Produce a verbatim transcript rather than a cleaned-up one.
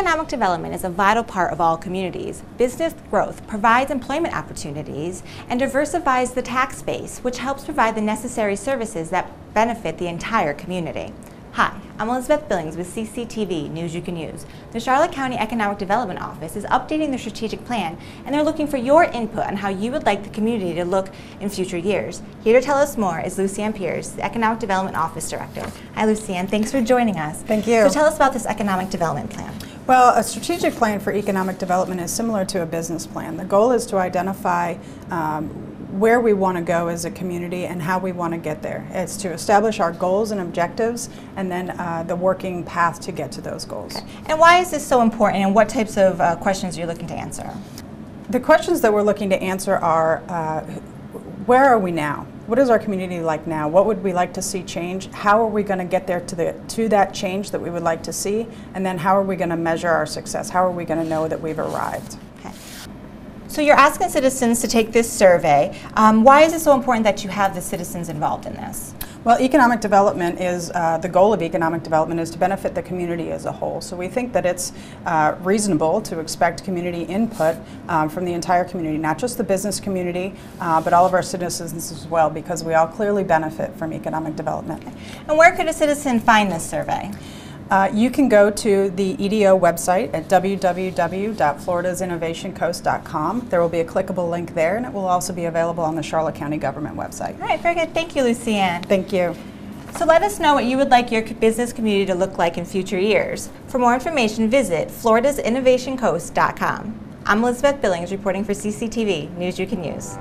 Economic development is a vital part of all communities. Business growth provides employment opportunities and diversifies the tax base, which helps provide the necessary services that benefit the entire community. Hi, I'm Elizabeth Billings with C C T V News You Can Use. The Charlotte County Economic Development Office is updating their strategic plan, and they're looking for your input on how you would like the community to look in future years. Here to tell us more is Lucienne Pears, the Economic Development Office Director. Hi, Lucienne. Thanks for joining us. Thank you. So tell us about this economic development plan. Well, a strategic plan for economic development is similar to a business plan. The goal is to identify um, where we want to go as a community and how we want to get there. It's to establish our goals and objectives and then uh, the working path to get to those goals. Okay. And why is this so important, and what types of uh, questions are you looking to answer? The questions that we're looking to answer are, uh, where are we now? What is our community like now? What would we like to see change? How are we going to get there to the to that change that we would like to see? And then how are we going to measure our success? How are we going to know that we've arrived? Okay. So you're asking citizens to take this survey. Um, why is it so important that you have the citizens involved in this? Well, economic development is, uh, the goal of economic development is to benefit the community as a whole. So we think that it's uh, reasonable to expect community input um, from the entire community, not just the business community, uh, but all of our citizens as well, because we all clearly benefit from economic development. And where could a citizen find this survey? Uh, you can go to the E D O website at w w w dot florida's innovation coast dot com. There will be a clickable link there, and it will also be available on the Charlotte County government website. All right, very good. Thank you, Lucienne. Thank you. So let us know what you would like your business community to look like in future years. For more information, visit florida's innovation coast dot com. I'm Elizabeth Billings reporting for C C T V News You Can Use.